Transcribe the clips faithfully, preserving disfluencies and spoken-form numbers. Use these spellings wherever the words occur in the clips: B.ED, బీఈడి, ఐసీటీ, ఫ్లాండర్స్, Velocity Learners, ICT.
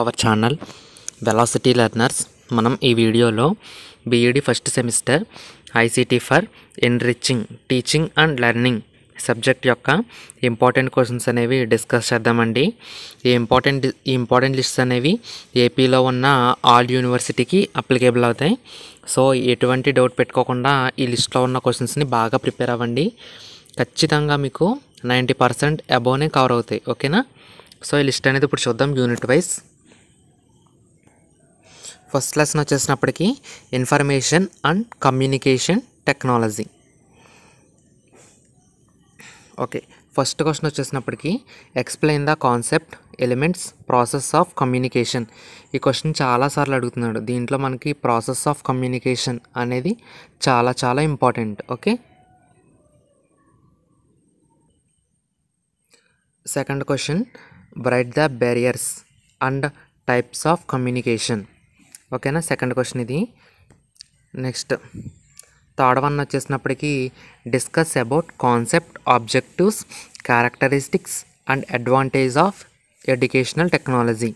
our channel Velocity Learners. మనం ఈ వీడియోలో B.E D first semester I C T for enriching teaching and learning subject యొక్క important questions అనేవి discuss చేద్దామండి. ఈ ఇంపార్టెంట్ ఈ ఇంపార్టెంట్ లిస్ట్స్ అనేవి ఏపీలో ఉన్న ఆల్ యూనివర్సిటీకి అప్లికేబుల్ అవుతాయి. సో ఎటువంటి డౌట్ పెట్టుకోకుండా ఈ లిస్ట్లో ఉన్న క్వశ్చన్స్ని బాగా ప్రిపేర్ అవ్వండి. ఖచ్చితంగా మీకు నైంటీ పర్సెంట్ అబోనే కవర్ అవుతాయి. ఓకేనా? సో ఈ లిస్ట్ అనేది ఇప్పుడు చూద్దాం యూనిట్ వైజ్. ఫస్ట్ లెసన్ వచ్చేసినప్పటికీ information and communication technology. Okay, first question వచ్చేసినప్పటికీ explain the concept elements process of communication. ఈ క్వశ్చన్ చాలాసార్లు అడుగుతున్నాడు. దీంట్లో మనకి ప్రాసెస్ ఆఫ్ కమ్యూనికేషన్ అనేది చాలా చాలా important. Okay, second question write the barriers and types of communication. ఓకేనా, సెకండ్ క్వశ్చన్ ఇది. నెక్స్ట్ థర్డ్ వన్ వచ్చేసినప్పటికీ discuss about concept objectives characteristics and advantage of educational technology.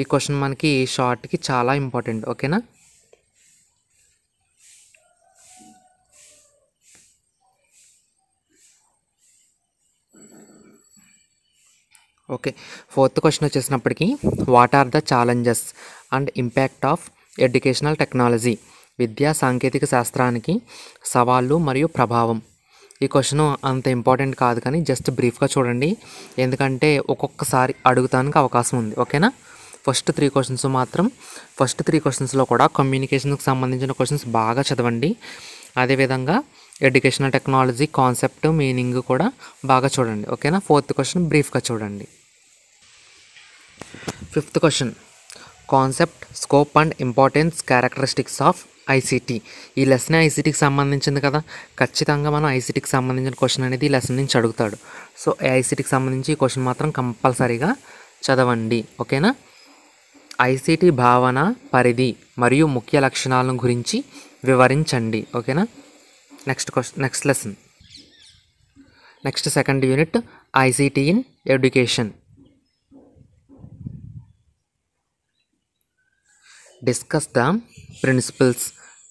ఈ క్వశ్చన్ మనకి షార్ట్కి చాలా ఇంపార్టెంట్. ఓకేనా, ఓకే. ఫోర్త్ క్వశ్చన్ వచ్చేసినప్పటికీ what are the challenges and impact of educational technology. విద్యా సాంకేతిక శాస్త్రానికి సవాళ్ళు మరియు ప్రభావం. ఈ క్వశ్చన్ అంత ఇంపార్టెంట్ కాదు, కానీ జస్ట్ బ్రీఫ్గా చూడండి, ఎందుకంటే ఒక్కొక్కసారి అడుగుతానికి అవకాశం ఉంది. ఓకేనా, ఫస్ట్ త్రీ క్వశ్చన్స్ మాత్రం ఫస్ట్ త్రీ క్వశ్చన్స్లో కూడా కమ్యూనికేషన్కి సంబంధించిన క్వశ్చన్స్ బాగా చదవండి. అదేవిధంగా ఎడ్యుకేషనల్ టెక్నాలజీ కాన్సెప్ట్ మీనింగ్ కూడా బాగా చూడండి. ఓకేనా, ఫోర్త్ క్వశ్చన్ బ్రీఫ్గా చూడండి. Fifth question concept scope and importance characteristics of ఐసీటీ. ఈ లెసన్ ఐసీటీకి సంబంధించింది కదా, ఖచ్చితంగా మనం ఐసీటీకి సంబంధించిన క్వశ్చన్ అనేది ఈ లెసన్ నుంచి అడుగుతాడు. సో ఐసీటీకి సంబంధించి ఈ క్వశ్చన్ మాత్రం కంపల్సరీగా చదవండి. ఓకేనా, ఐసీటీ భావన పరిధి మరియు ముఖ్య లక్షణాలను గురించి వివరించండి. ఓకేనా, next question next lesson next second unit ఐసీటీ in education. Discuss the principles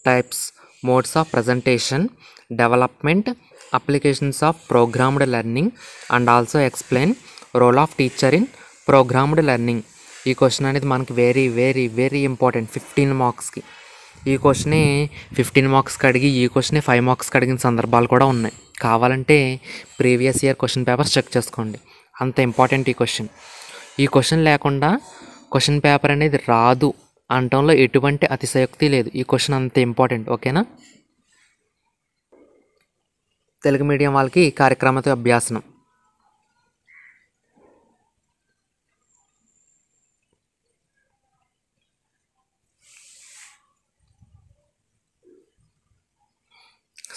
types modes of presentation development applications of programmed learning and also explain role of teacher in programmed learning. ఈ question అనేది మనకి very very very important. Fifteen మార్క్స్కి ఈ క్వశ్చనే fifteen మార్క్స్కి అడిగి ఈ క్వశ్చనే ఫైవ్ మార్క్స్కి అడిగిన సందర్భాలు కూడా ఉన్నాయి. కావాలంటే previous year question papers check చేసుకోండి, అంత ఇంపార్టెంట్ ఈ క్వశ్చన్. ఈ క్వశ్చన్ లేకుండా క్వశ్చన్ పేపర్ అనేది రాదు అనటంలో ఎటువంటి అతిశయోక్తి లేదు. ఈ క్వశ్చన్ అంత ఇంపార్టెంట్. ఓకేనా, తెలుగు మీడియం వాళ్ళకి కార్యక్రమతో అభ్యాసనం.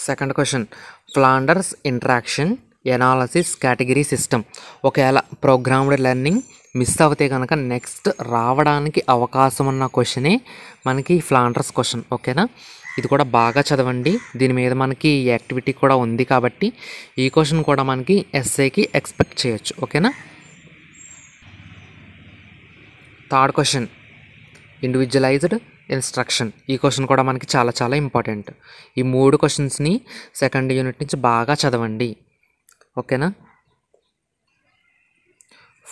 Second question ఫ్లాండర్స్ interaction analysis category system. ఒకవేళ ప్రోగ్రామ్డ్ లెర్నింగ్ మిస్ అవుతే కనుక నెక్స్ట్ రావడానికి అవకాశం ఉన్న క్వశ్చనే మనకి ఫ్లాండర్స్ క్వశ్చన్. ఓకేనా, ఇది కూడా బాగా చదవండి. దీని మీద మనకి యాక్టివిటీ కూడా ఉంది కాబట్టి ఈ క్వశ్చన్ కూడా మనకి ఎస్ఏకి ఎక్స్పెక్ట్ చేయొచ్చు. ఓకేనా, థర్డ్ క్వశ్చన్ ఇండివిజువలైజ్డ్ ఇన్స్ట్రక్షన్. ఈ క్వశ్చన్ కూడా మనకి చాలా చాలా ఇంపార్టెంట్. ఈ మూడు క్వశ్చన్స్ని సెకండ్ యూనిట్ నుంచి బాగా చదవండి. ఓకేనా,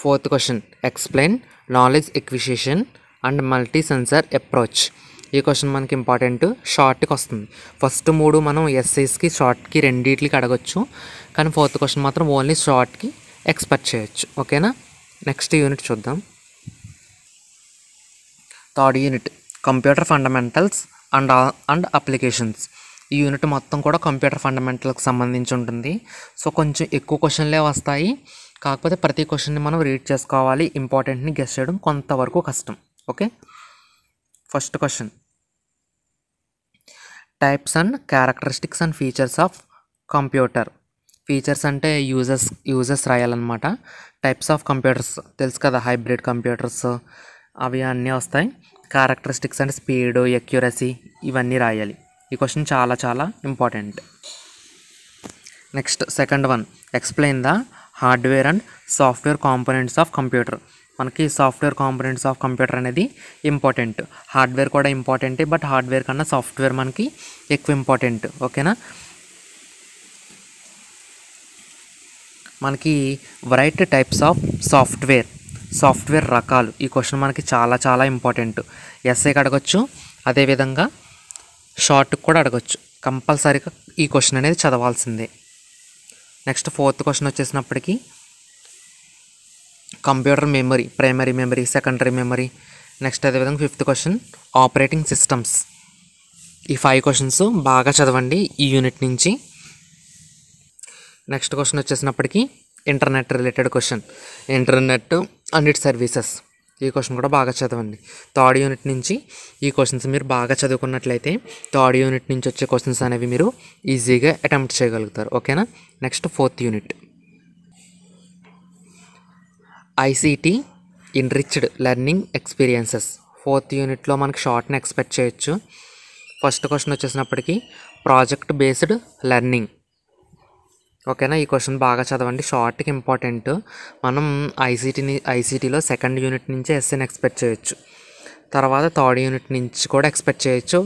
fourth question explain knowledge acquisition and multi sensor approach. ఈ క్వశ్చన్ మనకి ఇంపార్టెంట్, షార్ట్కి వస్తుంది. ఫస్ట్ మూడు మనం ఎస్ఐస్కి షార్ట్కి రెండింటికి అడగొచ్చు, కానీ ఫోర్త్ క్వశ్చన్ మాత్రం ఓన్లీ షార్ట్కి ఎక్స్పెక్ట్ చేయొచ్చు. ఓకేనా, నెక్స్ట్ యూనిట్ చూద్దాం. Third unit computer fundamentals and and applications. ఈ యూనిట్ మొత్తం కూడా కంప్యూటర్ ఫండమెంటల్కి సంబంధించి ఉంటుంది. సో కొంచెం ఎక్కువ క్వశ్చన్లే వస్తాయి, కాకపోతే ప్రతి క్వశ్చన్ని మనం రీడ్ చేసుకోవాలి. ఇంపార్టెంట్ని గెస్ చేయడం కొంతవరకు కష్టం. Okay, first question types and characteristics and features of computer. Features అంటే యూజెస్ యూజెస్ రాయాలన్నమాట. టైప్స్ ఆఫ్ కంప్యూటర్స్ తెలుసు కదా, హైబ్రిడ్ కంప్యూటర్స్ అవి అన్నీ వస్తాయి. క్యారెక్టరిస్టిక్స్ అంటే స్పీడు ఎక్యురసీ ఇవన్నీ రాయాలి. ఈ క్వశ్చన్ చాలా చాలా important. Next second one explain the hardware and software components of computer. మనకి సాఫ్ట్వేర్ కాంపోనెంట్స్ ఆఫ్ కంప్యూటర్ అనేది ఇంపార్టెంట్, హార్డ్వేర్ కూడా ఇంపార్టెంటే, బట్ హార్డ్వేర్ కన్నా సాఫ్ట్వేర్ మనకి ఎక్కువ ఇంపార్టెంట్. ఓకేనా, మనకి variety types of software, software రకాలు, ఈ క్వశ్చన్ మనకి చాలా చాలా ఇంపార్టెంట్. ఎస్ఏకి అడగచ్చు, అదేవిధంగా షార్ట్కి కూడా అడగచ్చు, కంపల్సరీగా ఈ క్వశ్చన్ అనేది చదవాల్సిందే. నెక్స్ట్ ఫోర్త్ క్వశ్చన్ వచ్చేసినప్పటికీ computer memory, primary memory, secondary memory. Next అదేవిధంగా ఫిఫ్త్ క్వశ్చన్ ఆపరేటింగ్ సిస్టమ్స్. ఈ ఫైవ్ క్వశ్చన్స్ బాగా చదవండి ఈ యూనిట్ నుంచి. నెక్స్ట్ క్వశ్చన్ వచ్చేసినప్పటికీ internet related question, internet and it services, ఈ క్వశ్చన్ కూడా బాగా చదవండి. థర్డ్ యూనిట్ నుంచి ఈ క్వశ్చన్స్ మీరు బాగా చదువుకున్నట్లయితే థర్డ్ యూనిట్ నుంచి వచ్చే క్వశ్చన్స్ అనేవి మీరు ఈజీగా అటెంప్ట్ చేయగలుగుతారు. ఓకేనా. Next fourth unit ఐసీటీ enriched learning experiences. Fourth యూనిట్లో మనకు షార్ట్ని ఎక్స్పెక్ట్ చేయొచ్చు. ఫస్ట్ క్వశ్చన్ వచ్చేసినప్పటికీ ప్రాజెక్ట్ బేస్డ్ లెర్నింగ్. ఓకేనా, ఈ క్వశ్చన్ బాగా చదవండి, షార్ట్కి ఇంపార్టెంట్. మనం ఐసీటీని ఐసీటీలో సెకండ్ యూనిట్ నుంచే ఎస్ఏని ఎక్స్పెక్ట్ చేయొచ్చు, తర్వాత థర్డ్ యూనిట్ నుంచి కూడా ఎక్స్పెక్ట్ చేయొచ్చు,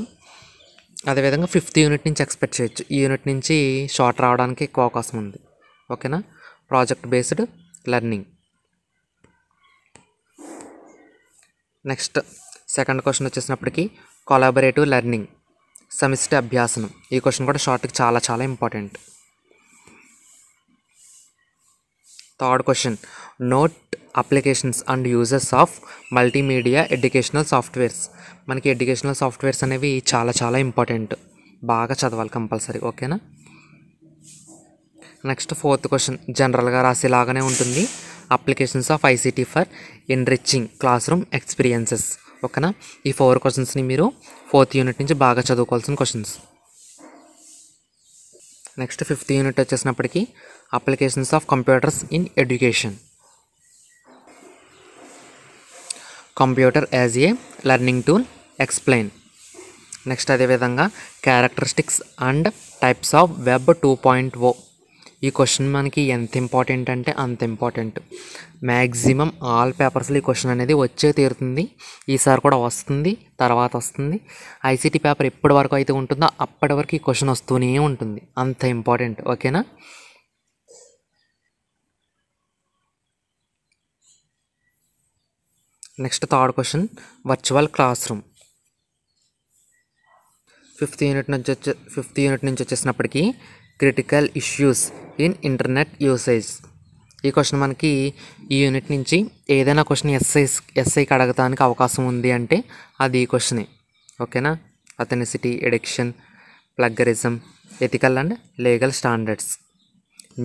అదేవిధంగా ఫిఫ్త్ యూనిట్ నుంచి ఎక్స్పెక్ట్ చేయొచ్చు. ఈ యూనిట్ నుంచి షార్ట్ రావడానికి ఎక్కువ అవకాశం ఉంది. ఓకేనా, project based learning. Next second question వచ్చేసినప్పటికీ కొలాబరేటివ్ లెర్నింగ్, సమిష్టి అభ్యాసనం. ఈ క్వశ్చన్ కూడా షార్ట్కి చాలా చాలా important. Third question note applications and uses of multimedia educational softwares. మనకి ఎడ్యుకేషనల్ సాఫ్ట్వేర్స్ అనేవి చాలా చాలా ఇంపార్టెంట్, బాగా చదవాలి కంపల్సరీ. ఓకేనా. నెక్స్ట్ ఫోర్త్ క్వశ్చన్ జనరల్గా రాసేలాగానే ఉంటుంది, applications of ఐసీటీ for enriching class room experiences. ఓకేనా, ఈ ఫోర్ క్వశ్చన్స్ని మీరు ఫోర్త్ యూనిట్ నుంచి బాగా చదువుకోవాల్సిన క్వశ్చన్స్. నెక్స్ట్ ఫిఫ్త్ యూనిట్ వచ్చేసినప్పటికీ applications of computers in education, computer as a learning tool explain. Next అదేవిధంగా characteristics and types of web two point ఓ. ఈ క్వశ్చన్ మనకి ఎంత ఇంపార్టెంట్ అంటే అంత ఇంపార్టెంట్. మ్యాక్సిమం ఆల్ పేపర్స్లో ఈ క్వశ్చన్ అనేది వచ్చే తీరుతుంది, ఈసారి కూడా వస్తుంది, తర్వాత వస్తుంది. ఐసీటీ పేపర్ ఎప్పటి వరకు అయితే ఉంటుందో అప్పటి వరకు ఈ క్వశ్చన్ వస్తూనే ఉంటుంది, అంత ఇంపార్టెంట్. ఓకేనా. Next third question virtual class room. Fifth unit నుంచి వచ్చే ఫిఫ్త్ యూనిట్ నుంచి వచ్చేసినప్పటికీ critical issues in internet usage. ఈ క్వశ్చన్ మనకి ఈ యూనిట్ నుంచి ఏదైనా క్వశ్చన్ ఎస్ఐ ఎస్ఐకి అడగడానికి అవకాశం ఉంది అంటే అది ఈ క్వశ్చనే. ఓకేనా. Authenticity, addiction, plagiarism, ethical and legal standards,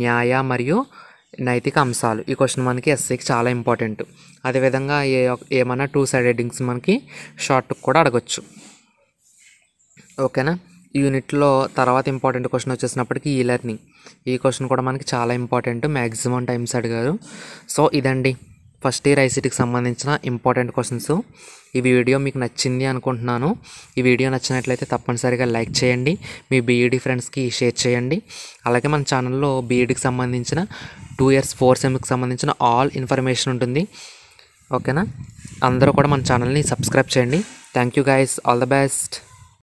న్యాయ మరియు నైతిక అంశాలు. ఈ క్వశ్చన్ మనకి ఎస్ఐకి చాలా ఇంపార్టెంట్. అదేవిధంగా ఏ ఏమైనా టూ సైడ్ హెడ్డింగ్స్ మనకి షార్ట్ కూడా అడగచ్చు. ఓకేనా. యూనిట్లో తర్వాత ఇంపార్టెంట్ క్వశ్చన్ వచ్చేసినప్పటికీ ఈ లెర్నింగ్. ఈ క్వశ్చన్ కూడా మనకి చాలా ఇంపార్టెంట్, మ్యాక్సిమం టైమ్స్ అడిగారు. సో ఇదండి ఫస్ట్ ఇయర్ ఐసీటీకి సంబంధించిన ఇంపార్టెంట్ క్వశ్చన్స్. ఈ వీడియో మీకు నచ్చింది అనుకుంటున్నాను. ఈ వీడియో నచ్చినట్లయితే తప్పనిసరిగా లైక్ చేయండి, మీ బీఈడి ఫ్రెండ్స్కి షేర్ చేయండి. అలాగే మన ఛానల్లో బీఈడికి సంబంధించిన టూ ఇయర్స్ ఫోర్ సెమ్కి సంబంధించిన ఆల్ ఇన్ఫర్మేషన్ ఉంటుంది. ఓకేనా, అందరూ కూడా మన ఛానల్ని సబ్స్క్రైబ్ చేయండి. Thank you guys, all the best.